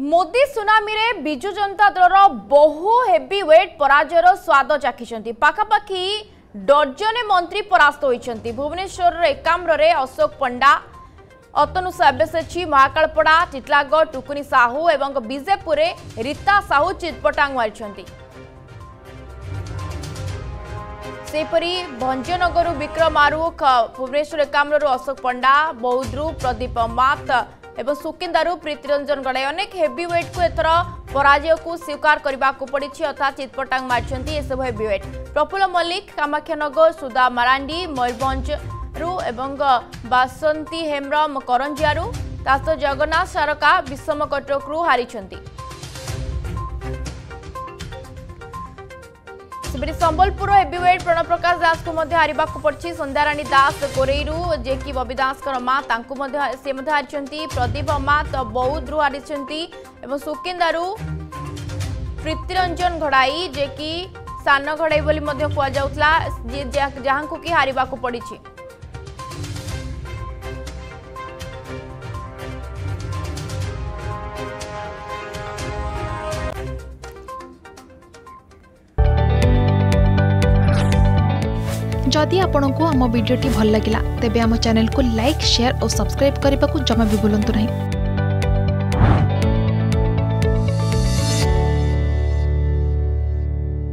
Modi tsunami रे बिजु जनता दल बहु heavyweight पराजयर स्वाद चाखिछंती। पाखापाखि डर्जने मंत्री परास्त होइछंती। भुवनेश्वर रे एकाम्रे अशोक पंडा, अतनु सब्यसाची, महाकालपड़ा, टिटलागढ़ टुकुनी साहू एवं बीजेपुर रीता साहू चितपटांग मारिछंती। सेपरी भंजनगर विक्रम आरुख, भुवनेश्वर एकाम्रु अशोक पंडा, बौद्धु प्रदीप माथ एवं सुकिंदारू प्रीतिरंजन गड़ाई अनेक हेवीवेट को एथर पराजय को स्वीकार करने पड़ी, अर्थात चितपटांग मारिछंती एसबु हेवीवेट। प्रफुल्ल मल्लिक कामाक्षानगर, सुधा मारांडी मयूरभंज एवं बासंती हेम्रम करंजियारू, तास जगन्नाथ सारका विषम कटक रु हारिछंती। सेपरी संबलपुर हेवीवेट प्रणव प्रकाश दास को हारिबा को पड़ी। संध्याराणी दास कोरेईरू जेकि बबी दासकर माँ से हारी। प्रदीप मात बौद्धु हारी। सुकिंदारू प्रीतिरंजन घड़ाई जेकि सान घड़ाई बोली जहां कि हारिबा को पड़ी। जदि आपंक आम भिड्टे भल लगा तेब आम चैनल को लाइक, शेयर और सब्सक्राइब करने को जमा भी भूलु नहीं।